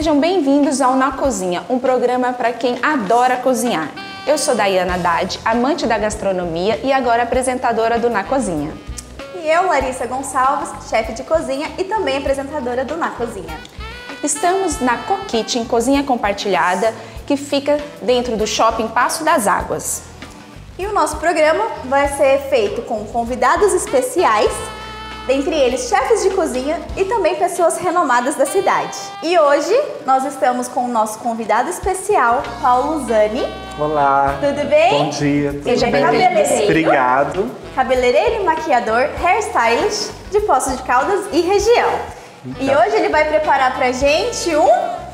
Sejam bem-vindos ao Na Cozinha, um programa para quem adora cozinhar. Eu sou Daiana Haddad, amante da gastronomia e agora apresentadora do Na Cozinha. E eu, Larissa Gonçalves, chefe de cozinha e também apresentadora do Na Cozinha. Estamos na CoKitchen, cozinha compartilhada, que fica dentro do Shopping Passo das Águas. E o nosso programa vai ser feito com convidados especiais, dentre eles chefes de cozinha e também pessoas renomadas da cidade. E hoje nós estamos com o nosso convidado especial, Paulo Zani. Olá! Tudo bem? Bom dia, tudo bem? Cabeleireiro. Obrigado. Cabeleireiro e maquiador, hairstylist de Poços de Caldas e região. Então. E hoje ele vai preparar pra gente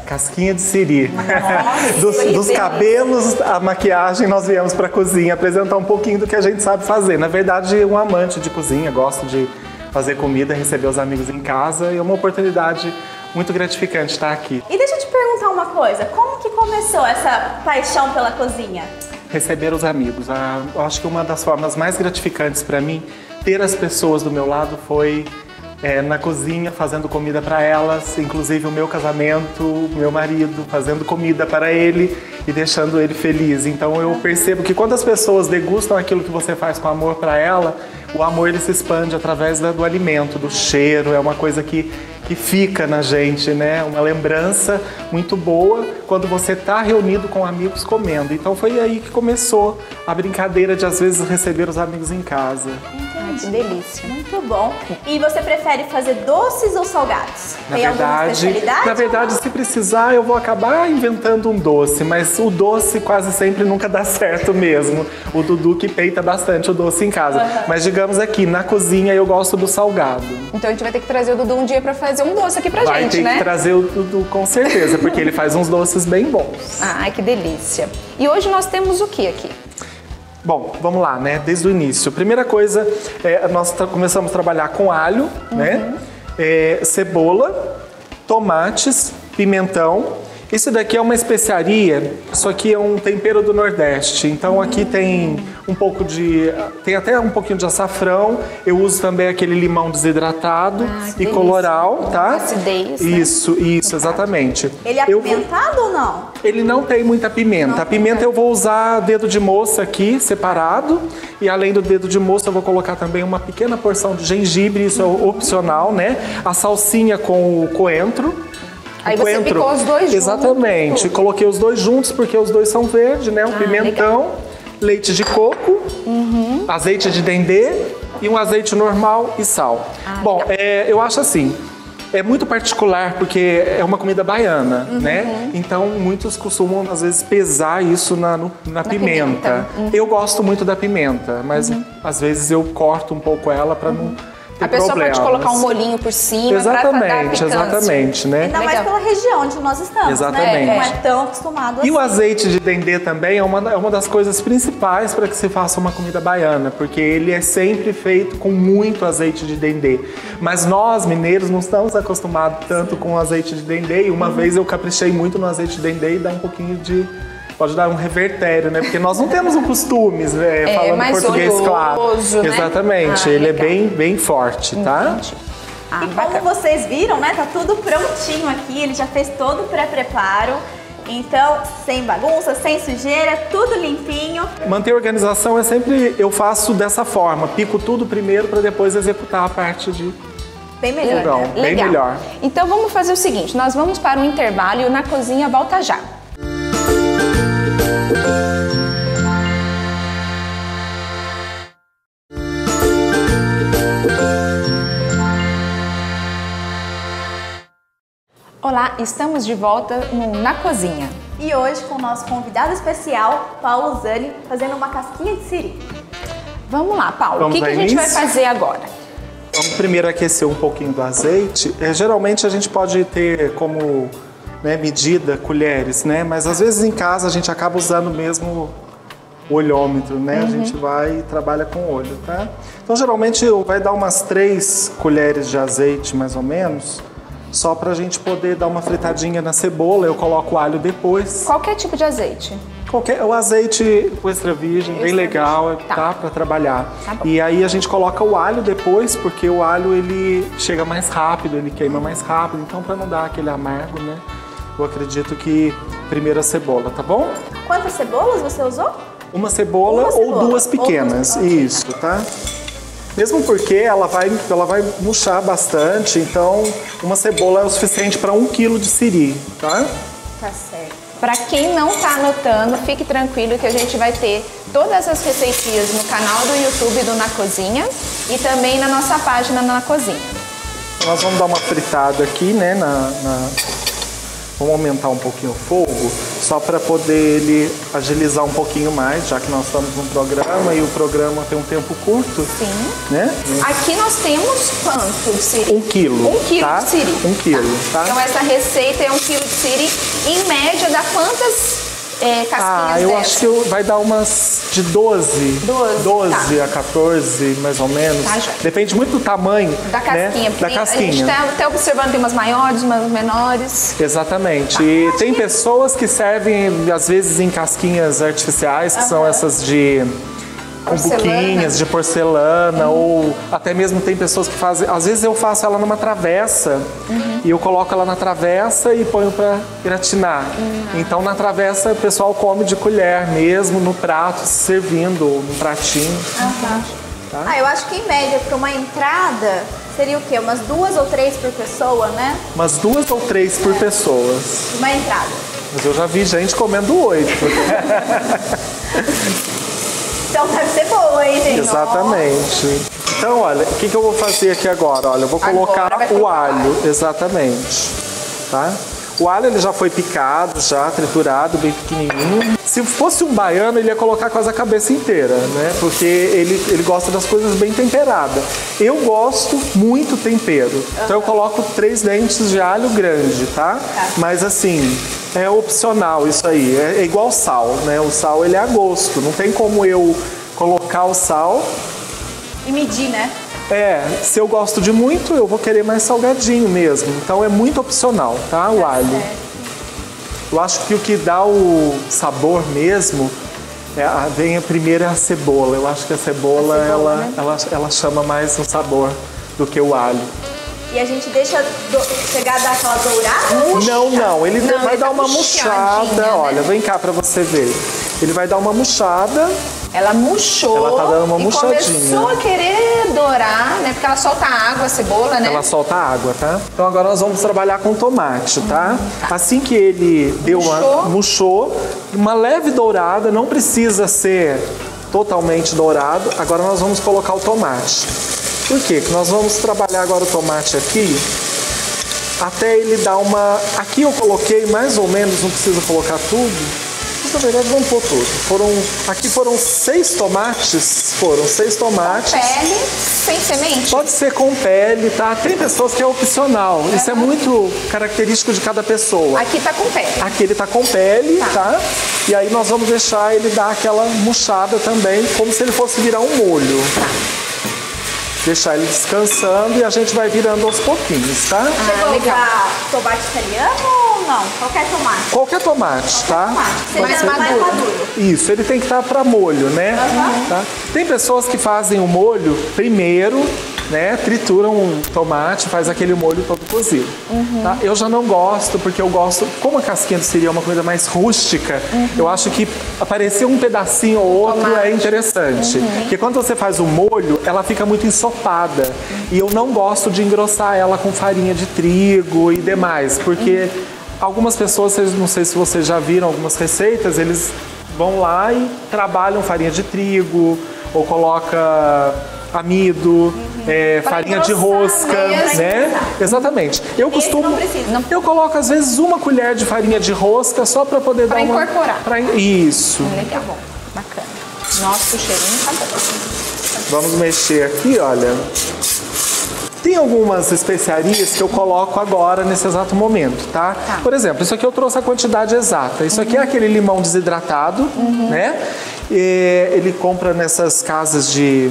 casquinha de siri. Nossa, dos cabelos à maquiagem, nós viemos pra cozinha apresentar um pouquinho do que a gente sabe fazer. Na verdade, um amante de cozinha, gosto de fazer comida, receber os amigos em casa, e é uma oportunidade muito gratificante estar aqui. E deixa eu te perguntar uma coisa, como que começou essa paixão pela cozinha? Receber os amigos. Eu acho que uma das formas mais gratificantes para mim, ter as pessoas do meu lado, foi na cozinha, fazendo comida para elas, inclusive o meu casamento, o meu marido, fazendo comida para ele e deixando ele feliz. Então eu percebo que quando as pessoas degustam aquilo que você faz com amor para ela, o amor ele se expande através do alimento, do cheiro, é uma coisa que fica na gente, né? Uma lembrança muito boa quando você está reunido com amigos comendo. Então foi aí que começou a brincadeira de às vezes receber os amigos em casa. Que delícia. Muito bom. E você prefere fazer doces ou salgados? Na verdade, se precisar, eu vou acabar inventando um doce, mas o doce quase sempre nunca dá certo mesmo. O Dudu que peita bastante o doce em casa. Uhum. Mas digamos aqui, na cozinha eu gosto do salgado. Então a gente vai ter que trazer o Dudu um dia pra fazer um doce aqui pra gente, né? Vai ter que trazer o Dudu com certeza, porque ele faz uns doces bem bons. Ai, que delícia. E hoje nós temos o que aqui? Bom, vamos lá, né? Desde o início. Primeira coisa, nós começamos a trabalhar com alho, né? Cebola, tomates, pimentão. Isso daqui é uma especiaria, isso aqui é um tempero do Nordeste. Então aqui tem um pouco de... tem até um pouquinho de açafrão. Eu uso também aquele limão desidratado e colorau, tá? Acidez, né? Isso, exatamente. Ele é apimentado ou não? Ele não tem muita pimenta. A pimenta eu vou usar dedo de moça aqui, separado. E além do dedo de moça, eu vou colocar também uma pequena porção de gengibre, isso é opcional, né? A salsinha com o coentro. Aí você picou os dois juntos. Exatamente. Coloquei os dois juntos porque os dois são verdes, né? Um pimentão, legal. Leite de coco, azeite de dendê e um azeite normal e sal. Bom, eu acho assim, é muito particular porque é uma comida baiana, né? Então muitos costumam, às vezes, pesar isso na pimenta. Eu gosto muito da pimenta, mas às vezes eu corto um pouco ela para não... A pessoa pode colocar um molhinho por cima para dar picância. Exatamente, né? Ainda mais pela região onde nós estamos, exatamente, né? Não é tão acostumado assim. E o azeite de dendê também é uma das coisas principais para que se faça uma comida baiana, porque ele é sempre feito com muito azeite de dendê. Mas nós, mineiros, não estamos acostumados tanto com azeite de dendê. E uma vez eu caprichei muito no azeite de dendê e dá um pouquinho de... pode dar um revertério, né? Porque nós não temos um costume, né? Falando mais português, oloso, claro. Né? Exatamente, ele legal. É bem, bem forte, tá? Entendi. E bacana. Como vocês viram, né? Tá tudo prontinho aqui, ele já fez todo o pré-preparo. Então, sem bagunça, sem sujeira, tudo limpinho. Manter a organização é sempre... eu faço dessa forma, pico tudo primeiro para depois executar a parte de... bem melhor, fogão, né? Bem legal. Melhor. Então vamos fazer o seguinte, nós vamos para um intervalo e Na Cozinha volta já. Olá, estamos de volta no Na Cozinha. E hoje com o nosso convidado especial, Paulo Zani, fazendo uma casquinha de siri. Vamos lá, Paulo, o que a gente vai fazer agora? Vamos primeiro aquecer um pouquinho do azeite. Geralmente a gente pode ter como, né, medida colheres, né? Mas às vezes em casa a gente acaba usando mesmo o olhômetro, né? A gente vai e trabalha com o olho, tá? Então geralmente vai dar umas 3 colheres de azeite, mais ou menos, só pra gente poder dar uma fritadinha na cebola. Eu coloco o alho depois. Qualquer tipo de azeite? O azeite extra virgem, bem legal, tá? Pra trabalhar. Tá, e aí a gente coloca o alho depois, porque o alho ele chega mais rápido, ele queima mais rápido. Então pra não dar aquele amargo, né? eu acredito que primeiro a cebola, tá bom? Quantas cebolas você usou? Uma cebola ou duas pequenas, okay. Isso, tá? Mesmo porque ela vai murchar bastante, então uma cebola é o suficiente para 1 kg de siri, tá? Tá certo. Para quem não tá anotando, fique tranquilo que a gente vai ter todas as receitinhas no canal do YouTube do Na Cozinha e também na nossa página Na Cozinha. Nós vamos dar uma fritada aqui, né, Vamos aumentar um pouquinho o fogo, só para poder ele agilizar um pouquinho mais, já que nós estamos num programa e o programa tem um tempo curto. Sim. Né? Aqui nós temos quanto de siri? 1 kg. 1 kg, tá? De siri. 1 kg, tá? Então essa receita é 1 kg de siri. Em média dá quantas casquinhas acho que vai dar umas de 12 tá. a 14, mais ou menos. Tá, depende muito do tamanho da casquinha. Né? Da casquinha. A gente está até observando, tem umas maiores, umas menores. Exatamente. Tá. E tem pessoas que servem, às vezes, em casquinhas artificiais, que são essas de cumbuquinhas, de porcelana, ou até mesmo tem pessoas que fazem... Às vezes eu faço ela numa travessa, e eu coloco ela na travessa e ponho pra gratinar. Então na travessa o pessoal come de colher mesmo, no prato, servindo, no pratinho. Tá? Eu acho que em média para uma entrada seria o quê? Umas 2 ou 3 por pessoa, né? Umas 2 ou 3 por pessoas. Uma entrada. Mas eu já vi gente comendo 8. Então deve ser boa, hein, gente? Exatamente. Nossa. Então, olha, o que eu vou fazer aqui agora? Olha, eu vou colocar o alho, exatamente. Tá? O alho ele já foi picado, já triturado, bem pequenininho. Se fosse um baiano, ele ia colocar quase a cabeça inteira, né? Porque ele gosta das coisas bem temperadas. Eu gosto muito tempero. Então eu coloco 3 dentes de alho grande, tá? Mas assim... É opcional isso aí, é igual sal, né? O sal ele é a gosto, não tem como eu colocar o sal... E medir, né? É, se eu gosto de muito, eu vou querer mais salgadinho mesmo, então é muito opcional, tá? O alho. Eu acho que o que dá o sabor mesmo, vem a primeira cebola, eu acho que a cebola ela chama mais o sabor do que o alho. E a gente deixa chegar a dar aquela dourada? Não, ele vai dar uma murchada. Olha, vem cá pra você ver. Ele vai dar uma murchada. Ela murchou. Ela tá dando uma murchadinha. Começou a querer dourar, né? Porque ela solta água, a cebola, né? Ela solta água, tá? Então agora nós vamos trabalhar com tomate, tá? Assim que ele deu murchou, uma leve dourada, não precisa ser totalmente dourado. Agora nós vamos colocar o tomate. Por quê? Porque nós vamos trabalhar agora o tomate aqui, até ele dar uma... Aqui eu coloquei mais ou menos, não precisa colocar tudo. Mas, na verdade, vamos pôr tudo. Aqui foram 6 tomates. Foram 6 tomates. Com pele, sem semente? Pode ser com pele, tá? Tem pessoas que é opcional. Isso é muito característico de cada pessoa. Aqui tá com pele. Aqui ele tá com pele, tá? E aí nós vamos deixar ele dar aquela murchada também, como se ele fosse virar um molho. Deixar ele descansando e a gente vai virando aos pouquinhos, tá? Você usar tomate italiano ou não? Qualquer tomate? Qualquer tomate, tá? Mas maduro. Isso, ele tem que estar para molho, né? Tá? Tem pessoas que fazem o molho primeiro, né? Trituram o tomate, faz aquele molho todo cozido. Tá? Eu já não gosto, porque eu gosto... Como a casquinha do siri é uma coisa mais rústica, eu acho que aparecer um pedacinho ou outro é interessante. Porque quando você faz o molho, ela fica muito ensopada. E eu não gosto de engrossar ela com farinha de trigo e demais. Porque algumas pessoas, não sei se vocês já viram algumas receitas, eles vão lá e trabalham farinha de trigo ou coloca... amido, farinha de rosca, né? Exatamente. Eu costumo... Eu coloco, às vezes, 1 colher de farinha de rosca só para poder dar uma... Para incorporar. Isso. Legal, bom. Bacana. Nossa, o cheirinho tá bom. Vamos mexer aqui, olha. Tem algumas especiarias que eu coloco agora, nesse exato momento, tá? Por exemplo, isso aqui eu trouxe a quantidade exata. Isso aqui é aquele limão desidratado, né? E ele compra nessas casas de...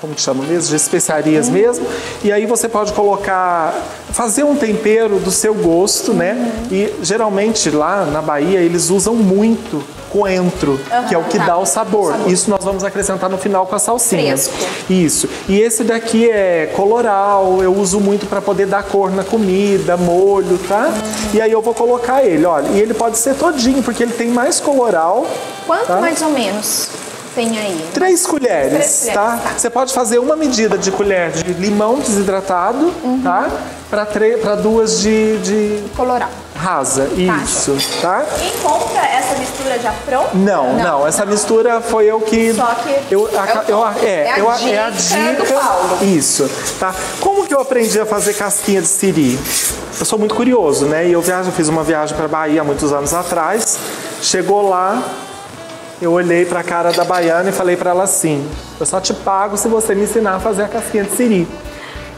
como que chama mesmo, de especiarias mesmo, e aí você pode colocar, fazer um tempero do seu gosto, né? E geralmente lá na Bahia eles usam muito coentro, que é o que dá o sabor. Isso nós vamos acrescentar no final com a salsinha. Fresco. Isso. E esse daqui é coloral, eu uso muito para poder dar cor na comida, molho, tá? E aí eu vou colocar ele, olha. E ele pode ser todinho, porque ele tem mais coloral. Quanto mais ou menos tem aí? 3 colheres, tá? Você pode fazer uma medida de colher de limão desidratado, tá? Para 2 de... coloral. Rasa, isso, tá? Quem compra essa mistura já pronta? Não, não, essa mistura foi eu que... Só que é a dica do Paulo. Isso, tá? Como que eu aprendi a fazer casquinha de siri? Eu sou muito curioso, né? E eu fiz uma viagem para Bahia há muitos anos atrás. Chegou lá, eu olhei para a cara da baiana e falei para ela assim: eu só te pago se você me ensinar a fazer a casquinha de siri.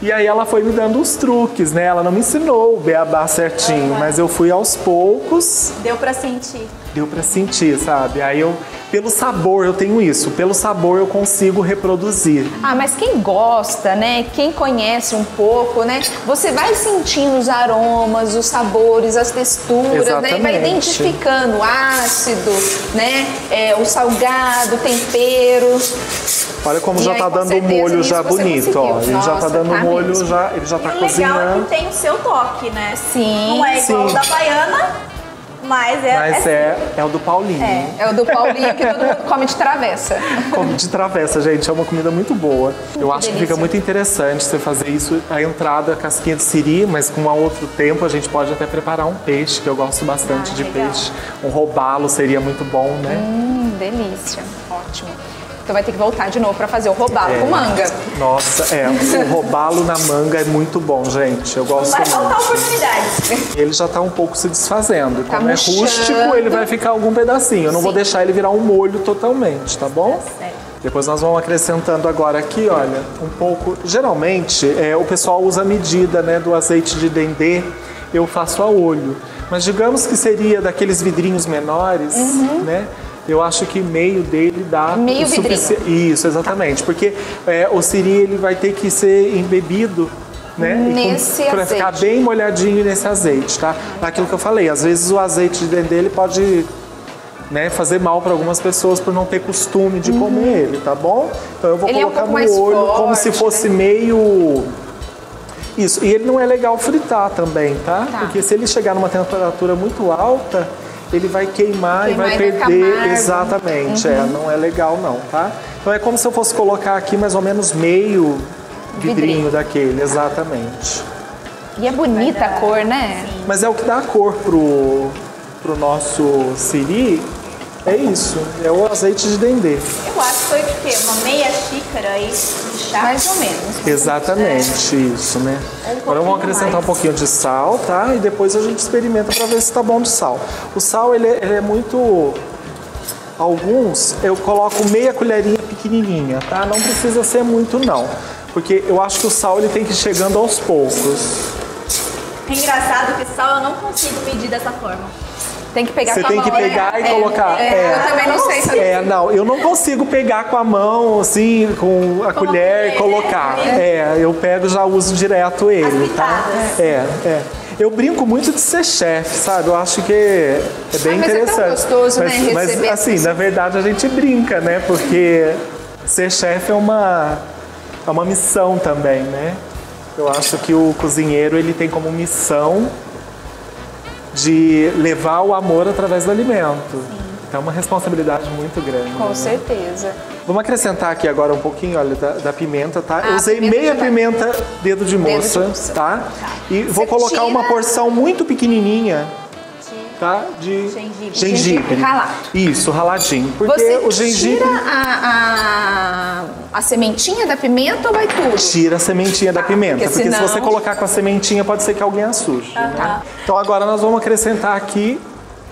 E aí ela foi me dando uns truques, né? Ela não me ensinou o beabá certinho, mas eu fui aos poucos. Deu pra sentir. Deu pra sentir, sabe? Aí eu, pelo sabor, eu tenho isso. Pelo sabor eu consigo reproduzir. Ah, mas quem gosta, né? Quem conhece um pouco, né? Você vai sentindo os aromas, os sabores, as texturas, né? Vai identificando o ácido, né? O salgado, temperos. Olha como já tá dando o molho já bonito, ó. Ele já tá dando o molho, já, ele já tá cozinhando. É legal que tem o seu toque, né? Sim. Não é igual o da baiana, mas é... Mas é o do Paulinho. É o do Paulinho que todo mundo come de travessa. Come de travessa, gente. É uma comida muito boa. Eu acho que fica muito interessante você fazer isso, a entrada, a casquinha de siri, mas com outro tempo a gente pode até preparar um peixe, que eu gosto bastante de peixe. Um robalo seria muito bom, né? Delícia. Ótimo. Então vai ter que voltar de novo para fazer o robalo com manga. Nossa, o robalo na manga é muito bom, gente. Eu gosto muito. Vai faltar oportunidade. Ele já tá um pouco se desfazendo. Tá Como murchando. É rústico, ele vai ficar algum pedacinho. Eu não vou deixar ele virar um molho totalmente, tá bom? Depois nós vamos acrescentando agora aqui, olha, um pouco... Geralmente, o pessoal usa a medida, né, do azeite de dendê. Eu faço a olho. Mas digamos que seria daqueles vidrinhos menores, né? Eu acho que meio dele dá... Meio vidrinho. Isso, exatamente. Porque o siri, ele vai ter que ser embebido, né? Nesse azeite. Pra ficar bem molhadinho nesse azeite, tá? Aquilo que eu falei, às vezes o azeite dele pode... Né, fazer mal para algumas pessoas por não ter costume de comer ele, tá bom? Então eu vou colocar no olho como se fosse meio... Isso, e ele não é legal fritar também, tá? Porque se ele chegar numa temperatura muito alta... ele vai queimar e vai perder, exatamente, não é legal não, tá? Então é como se eu fosse colocar aqui mais ou menos meio vidrinho daquele, exatamente. E é bonita a cor, né? Sim. Mas é o que dá a cor pro nosso siri, é isso, é o azeite de dendê. Eu acho que foi o quê? Uma meia xícara aí de chá? Mais ou menos. Exatamente, isso, né? Agora vamos acrescentar um pouquinho de sal, tá? E depois a gente experimenta pra ver se tá bom de sal. O sal, ele é muito... Alguns eu coloco meia colherinha pequenininha, tá? Não precisa ser muito, não. Porque eu acho que o sal, ele tem que ir chegando aos poucos. É engraçado que sal eu não consigo medir dessa forma. Tem que pegar com a mão. Você tem que pegar e colocar. Eu também não sei saber. Não, eu não consigo pegar com a mão, assim, com a colher e colocar. Eu pego e já uso direto ele, tá? Eu brinco muito de ser chefe, sabe? Eu acho que é bem interessante. É tão gostoso, né? Receber. Mas, assim, na verdade, a gente brinca, né? Porque ser chefe é uma missão também, né? Eu acho que o cozinheiro, ele tem como missão de levar o amor através do alimento. Então é uma responsabilidade muito grande. Com certeza. Vamos acrescentar aqui agora um pouquinho, olha, da pimenta, tá? Eu usei meia pimenta dedo de moça, tá? E vou colocar uma porção muito pequenininha, tá? De gengibre. Ralado. Isso, raladinho. Porque o gengibre... Você tira a sementinha da pimenta ou vai tudo? Tira a sementinha da pimenta, porque se você colocar com a sementinha pode ser que alguém a suje. Né? Então agora nós vamos acrescentar aqui,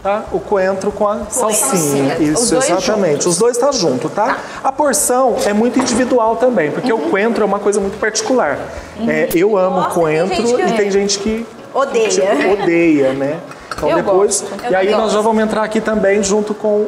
tá? O coentro com a salsinha. Isso, exatamente. Os dois tá junto, tá? A porção é muito individual também, porque o coentro é uma coisa muito particular. Eu amo coentro e tem gente que odeia, né? Então e aí nós já vamos entrar aqui também junto com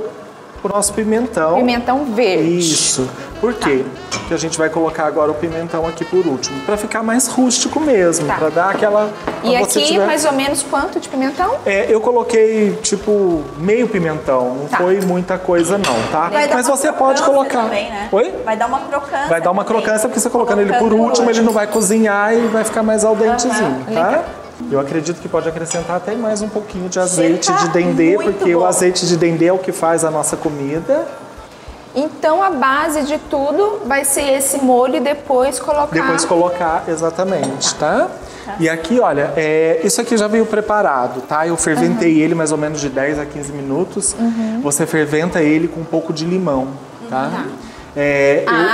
o nosso pimentão. Pimentão verde. Isso. Por quê? Porque a gente vai colocar agora o pimentão aqui por último, para ficar mais rústico mesmo, para dar aquela E aqui, tiver... mais ou menos, quanto de pimentão? É, eu coloquei, tipo, meio pimentão. Não foi muita coisa, não, tá? Mas você pode colocar... Também, né? Oi? Vai dar uma crocância. Vai dar uma crocância, porque você colocando ele por último, ele não vai cozinhar e vai ficar mais al dentezinho, tá? Eu acredito que pode acrescentar até mais um pouquinho de azeite de dendê, porque o azeite de dendê é o que faz a nossa comida. Então a base de tudo vai ser esse molho e depois colocar... Depois colocar, exatamente, tá? E aqui, olha, isso aqui já veio preparado, tá? Eu ferventei ele mais ou menos de 10 a 15 minutos. Você ferventa ele com um pouco de limão, tá?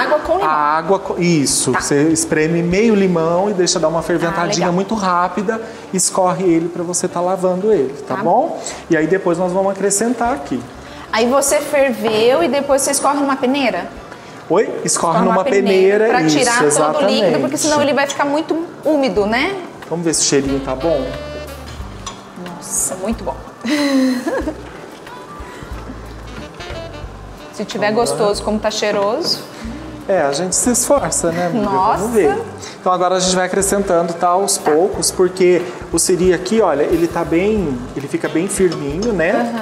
Água com limão. A água, isso. Tá. Você espreme meio limão e deixa dar uma ferventadinha muito rápida. Escorre ele pra você estar lavando ele, tá bom? E aí depois nós vamos acrescentar aqui. Aí você ferveu e depois você escorre numa peneira? Oi? Escorre numa peneira, pra tirar todo o líquido, porque senão ele vai ficar muito úmido, né? Vamos ver se o cheirinho tá bom? Nossa, muito bom. Se tiver gostoso, como tá cheiroso. É, a gente se esforça, né, amiga? Nossa! Vamos ver. Então agora a gente vai acrescentando, tá, aos poucos, porque o siri aqui, olha, ele tá bem... Ele fica bem firminho, né?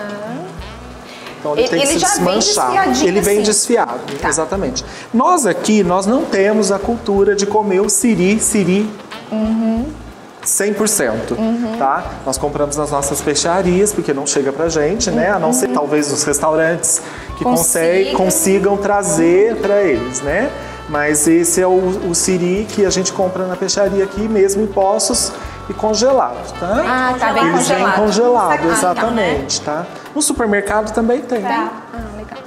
Então ele tem que se desmanchar. Ele vem desfiado, exatamente. Nós aqui, nós não temos a cultura de comer o siri 100%, tá? Nós compramos nas nossas peixarias, porque não chega pra gente, né? A não ser talvez os restaurantes que consigam trazer pra eles, né? Mas esse é o siri que a gente compra na peixaria aqui mesmo, em Poços, e congelado, tá? Ah, tá bem congelado. Eles vêm congelado, exatamente, tá? No supermercado também tem. Tá. Ah, legal.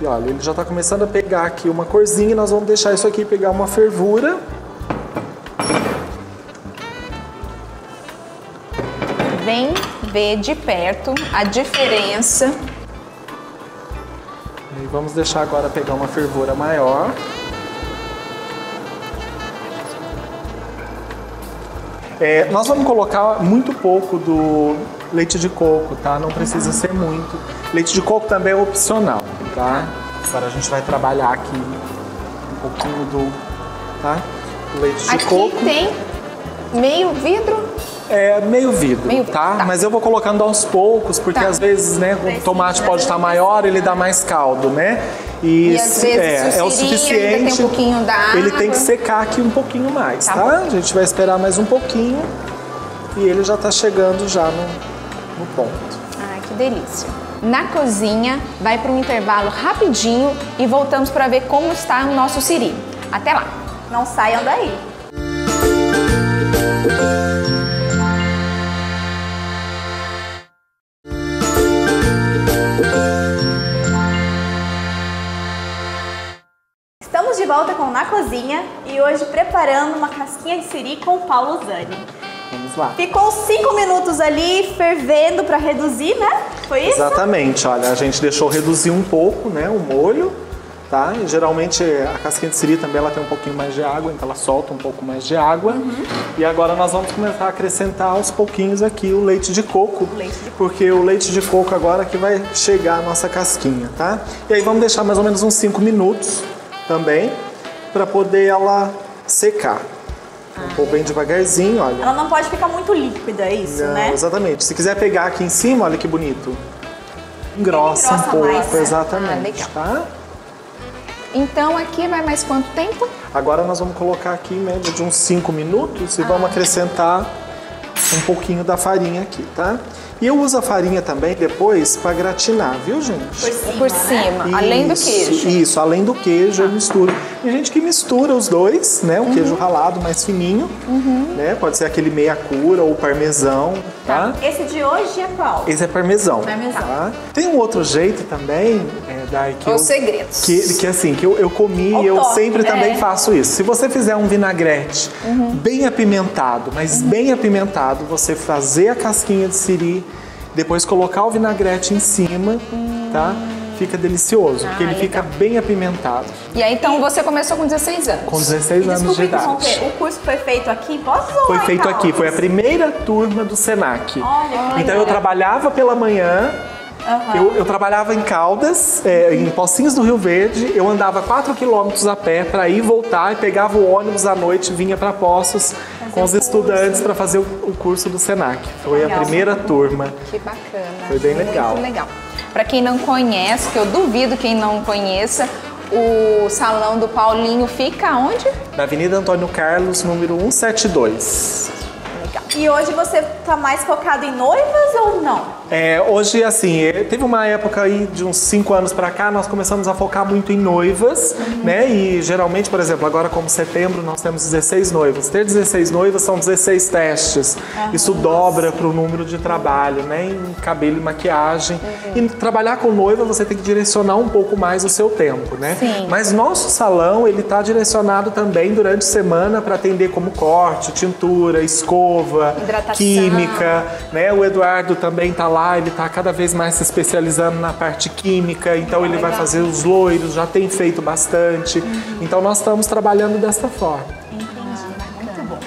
E olha, ele já tá começando a pegar aqui uma corzinha, e nós vamos deixar isso aqui pegar uma fervura. Vem ver de perto a diferença. E vamos deixar agora pegar uma fervura maior. É, nós vamos colocar muito pouco do leite de coco, tá? Não precisa ser muito. Leite de coco também é opcional, tá? Agora a gente vai trabalhar aqui um pouquinho do leite de coco. Aqui tem meio vidro. É, meio vidro, tá? Mas eu vou colocando aos poucos, porque às vezes, né, o tomate pode estar maior, ele dá mais caldo, né? E às vezes é o suficiente, tem um pouquinho da água. Ele tem que secar aqui um pouquinho mais, tá? A gente vai esperar mais um pouquinho e ele já tá chegando já no ponto. Ai, que delícia! Na cozinha, vai para um intervalo rapidinho e voltamos para ver como está o nosso siri. Até lá! Não saiam daí! Volta com Na Cozinha e hoje preparando uma casquinha de siri com o Paulo Zani. Vamos lá. Ficou 5 minutos ali fervendo para reduzir, né? Foi isso? Exatamente. Olha, a gente deixou reduzir um pouco, né, o molho, tá? E geralmente a casquinha de siri também ela tem um pouquinho mais de água, então ela solta um pouco mais de água. E agora nós vamos começar a acrescentar aos pouquinhos aqui o leite de coco, porque o leite de coco agora que vai chegar a nossa casquinha, tá? E aí vamos deixar mais ou menos uns 5 minutos. Também, para poder ela secar. Vamos pôr bem devagarzinho, olha. Ela não pode ficar muito líquida, é isso, não, né? Exatamente. Se quiser pegar aqui em cima, olha que bonito. Engrossa um pouco, mais, exatamente, tá? Então aqui vai mais quanto tempo? Agora nós vamos colocar aqui em média de uns 5 minutos e vamos acrescentar um pouquinho da farinha aqui, tá? E eu uso a farinha também depois para gratinar, viu, gente? Por cima, isso, além do queijo. Isso, além do queijo eu misturo. Tem gente que mistura os dois, né? O queijo ralado mais fininho, né? Pode ser aquele meia cura ou parmesão, tá? Esse de hoje é qual? Esse é parmesão. Tá? Tem um outro jeito também, Dai, que segredos. Que assim, que eu comi e eu sempre também faço isso. Se você fizer um vinagrete bem apimentado, mas bem apimentado, você fazer a casquinha de siri, depois colocar o vinagrete em cima, tá? Fica delicioso, porque ele fica bem apimentado. E aí, então, você começou com 16 anos? Com 16 anos de idade. O curso foi feito aqui? Posso ou foi feito aqui, foi a primeira turma do Senac. Olha, então, eu trabalhava pela manhã Uhum. Eu trabalhava em Caldas, em Pocinhos do Rio Verde, eu andava 4 quilômetros a pé para ir e voltar, e pegava o ônibus à noite, vinha para Poços com os estudantes para fazer o curso do Senac. Foi a primeira turma. Que bacana. Foi bem legal. Muito legal. Para quem não conhece, que eu duvido quem não conheça, o salão do Paulinho fica onde? Na Avenida Antônio Carlos, número 172. E hoje você está mais focado em noivas ou não? Hoje, assim, teve uma época aí de uns 5 anos para cá, nós começamos a focar muito em noivas, né? E geralmente, por exemplo, agora como setembro, nós temos 16 noivas. Ter 16 noivas são 16 testes. Isso dobra para o número de trabalho, né? Em cabelo e maquiagem. E trabalhar com noiva, você tem que direcionar um pouco mais o seu tempo, né? Sim. Mas nosso salão, ele está direcionado também durante a semana para atender como corte, tintura, escova, hidratação, química, né? O Eduardo também tá lá, ele tá cada vez mais se especializando na parte química, então ele vai fazer os loiros, já tem feito bastante. Então nós estamos trabalhando dessa forma. Entendi, muito bom.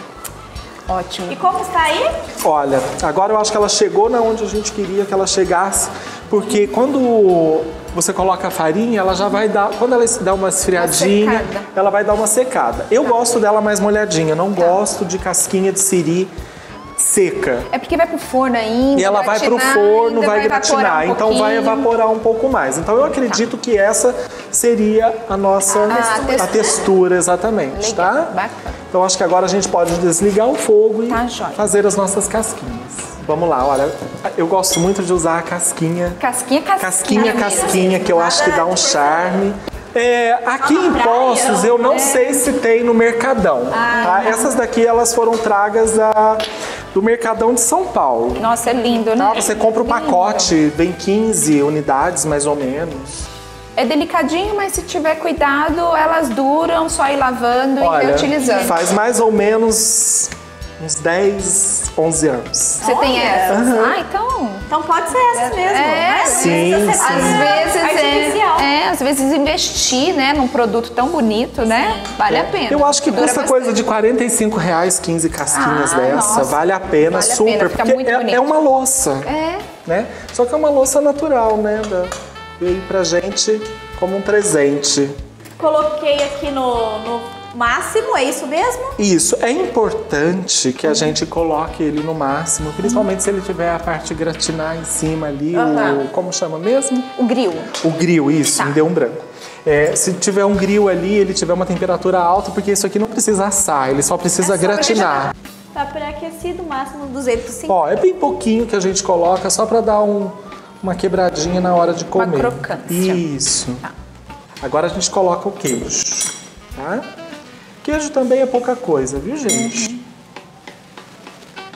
Ótimo. E como está aí? Olha, agora eu acho que ela chegou na onde a gente queria que ela chegasse, porque quando você coloca a farinha, ela já vai dar, quando ela dá uma esfriadinha, ela vai dar uma secada. Eu gosto dela mais molhadinha, não gosto de casquinha de siri seca. É porque vai pro forno ainda. E ela vai pro forno, vai gratinar, então vai evaporar um pouco mais. Então eu acredito que essa seria a nossa textura, exatamente, tá? Bacana. Então acho que agora a gente pode desligar o fogo e fazer as nossas casquinhas. Vamos lá, olha, eu gosto muito de usar a casquinha. Casquinha, que eu acho que dá um charme. Aqui em Poços, eu não sei se tem no Mercadão, tá? Essas daqui, elas foram tragas do Mercadão de São Paulo. Nossa, é lindo, né? Você compra o pacote, vem 15 unidades, mais ou menos. É delicadinho, mas se tiver cuidado, elas duram, só ir lavando e reutilizando. Faz mais ou menos uns 10, 11 anos. Você tem essa? Ah, então pode ser essa mesmo. Às vezes investir, né, num produto tão bonito, né, vale a pena. Eu acho que custa coisa de R$45, 15 casquinhas dessa. Vale a pena, super, porque é uma louça, né? Só que é uma louça natural, né, veio pra gente como um presente. Coloquei aqui no máximo, é isso mesmo? Isso, é importante que a gente coloque ele no máximo, principalmente se ele tiver a parte gratinar em cima ali, como chama mesmo? O grill. O grill, isso, me deu um branco. Se tiver um grill ali, ele tiver uma temperatura alta, porque isso aqui não precisa assar, ele só precisa gratinar. Tá pré-aquecido, máximo 250. Ó, é bem pouquinho que a gente coloca, só pra dar uma quebradinha na hora de comer. Uma crocância. Isso. Tá. Agora a gente coloca o queijo, tá? Queijo também é pouca coisa, viu, gente?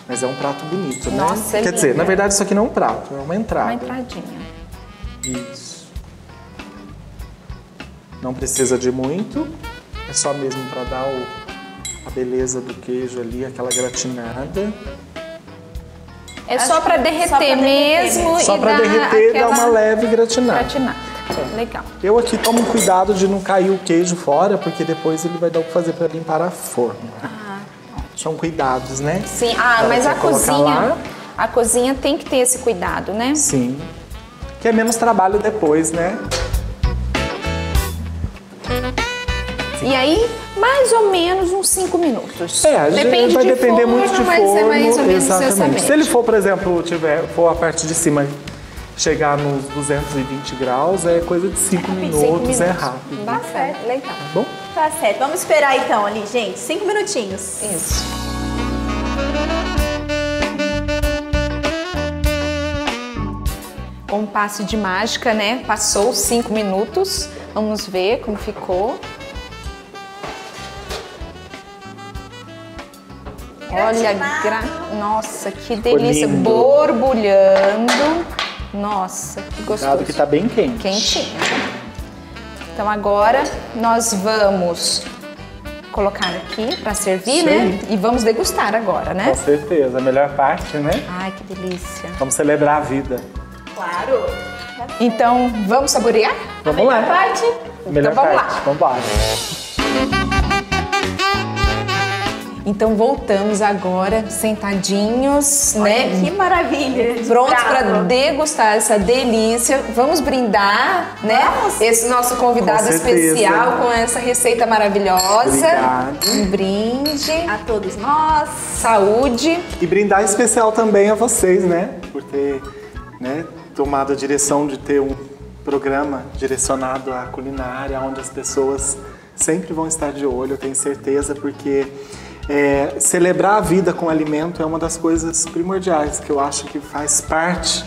Mas é um prato bonito, né? Nossa, é lindo. Quer dizer, na verdade isso aqui não é um prato, é uma entrada. Uma entradinha. Isso. Não precisa de muito, é só mesmo para dar a beleza do queijo ali, aquela gratinada. É só para derreter mesmo. Só para derreter e dar uma leve gratinada. Legal. Eu aqui tomo cuidado de não cair o queijo fora, porque depois ele vai dar o que fazer para limpar a forma. São cuidados, né? Sim, mas a cozinha tem que ter esse cuidado, né? Sim. Que é menos trabalho depois, né? E aí, mais ou menos uns 5 minutos. Depende, vai depender muito de forno, mais ou menos. Exatamente. Se ele for, por exemplo, for a parte de cima, chegar nos 220 graus, é coisa de 5 minutos, é rápido. Tá certo, legal. Tá bom? Tá certo. Vamos esperar então ali, gente. 5 minutinhos. Isso. Com um passe de mágica, né? Passou 5 minutos. Vamos ver como ficou. Olha, nossa, que delícia. Borbulhando. Nossa, que gostoso. Cuidado que tá bem quente. Quentinho. Então agora nós vamos colocar aqui pra servir, né? E vamos degustar agora, né? Com certeza, a melhor parte, né? Ai, que delícia. Vamos celebrar a vida. Claro. Então vamos saborear? Vamos lá. Melhor parte? Então vamos lá. Vamos lá. Então voltamos agora sentadinhos, olha, né? Que maravilha! Prontos para degustar essa delícia. Vamos brindar, né? Nossa. Esse nosso convidado especial com essa receita maravilhosa. Obrigado. Um brinde a todos nós. Saúde. E brindar especial também a vocês, né? Por ter, né, tomado a direção de ter um programa direcionado à culinária, onde as pessoas sempre vão estar de olho, eu tenho certeza, porque celebrar a vida com alimento é uma das coisas primordiais que eu acho que faz parte.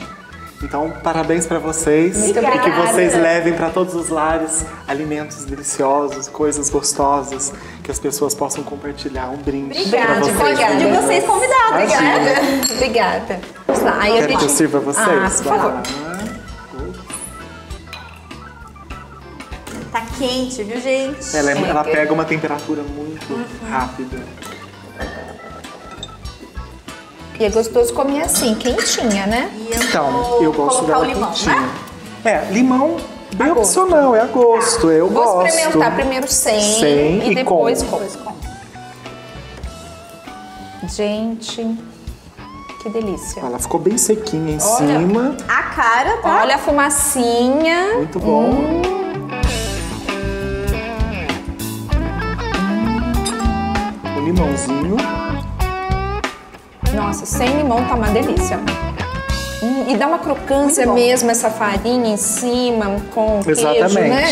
Então, parabéns para vocês. Obrigada. E que vocês levem para todos os lares alimentos deliciosos, coisas gostosas, que as pessoas possam compartilhar. Um brinde. Obrigada, vocês, obrigada. De vocês convidados. Obrigada. Obrigada. Vamos lá. Aí quero que eu sirva vocês. Ah, por favor. Tá quente, viu, gente? Ela pega uma temperatura muito rápida. E é gostoso comer assim, quentinha, né? Então, eu gosto dela quentinha. Limão, né? Limão bem opcional, é a gosto, eu gosto. Vou experimentar primeiro sem e depois com. Gente, que delícia. Ela ficou bem sequinha em cima. A cara, tá? Olha a fumacinha. Muito bom. O limãozinho. Nossa, sem limão tá uma delícia. E dá uma crocância mesmo essa farinha em cima com o queijo, né?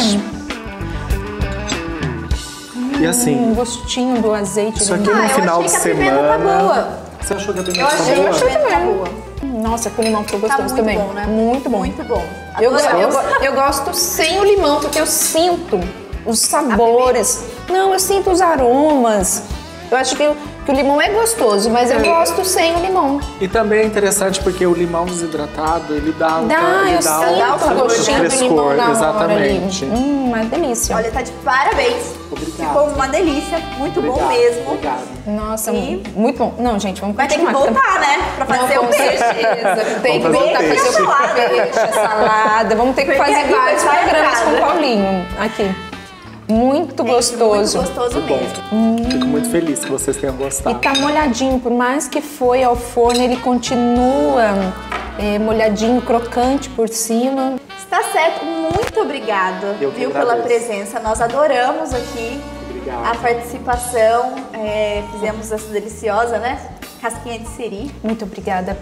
E assim... um gostinho do azeite. Isso aqui no final de semana... tá boa. Você achou que a pimenta tá boa? Eu achei que a pimenta tá boa. Nossa, com limão ficou gostoso também. Muito bom, né? Muito bom. Muito bom. Eu gosto sem o limão, porque eu sinto os sabores. Não, eu sinto os aromas. Eu acho que... o limão é gostoso, mas eu gosto sem o limão. E também é interessante porque o limão desidratado, ele dá um gostinho de limão na hora. Exatamente. Uma delícia. Olha, tá de parabéns. Obrigado. Ficou uma delícia, muito bom mesmo. Obrigado. Nossa, muito bom. Não, gente, vamos continuar. Vai ter que voltar, né? Pra fazer o peixe. Tem que voltar pra fazer o peixe, salada. Vamos ter que fazer vários programas com o Paulinho aqui. Muito gostoso. Muito gostoso mesmo. Fico muito feliz que vocês tenham gostado. E tá molhadinho, por mais que foi ao forno, ele continua molhadinho, crocante por cima. Está certo, muito obrigada, viu, pela presença. Nós adoramos aqui a participação, fizemos essa deliciosa, né? Casquinha de siri. Muito obrigada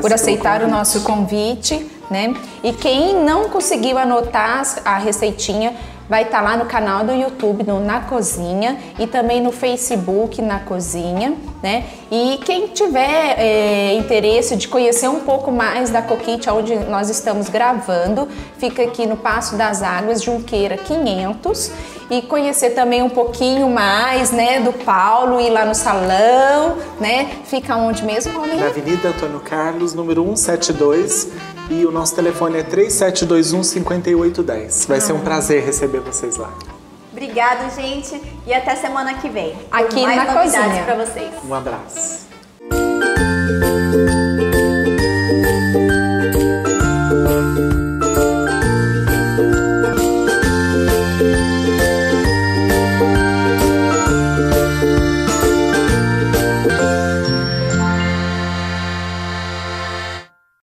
por aceitar o nosso convite, né? E quem não conseguiu anotar a receitinha, vai estar lá no canal do YouTube, no Na Cozinha, e também no Facebook, Na Cozinha, né? E quem tiver interesse de conhecer um pouco mais da CoKitchen, onde nós estamos gravando, fica aqui no Passo das Águas, Junqueira 500, e conhecer também um pouquinho mais, né, do Paulo, ir lá no salão, né? Fica onde mesmo, Paulinho? Na Avenida Antônio Carlos, número 172, e o nosso telefone é 3721-5810. Vai ser um prazer receber vocês lá. Obrigado, gente, e até semana que vem. Aqui na Cozinha. Com mais novidades pra vocês. Um abraço.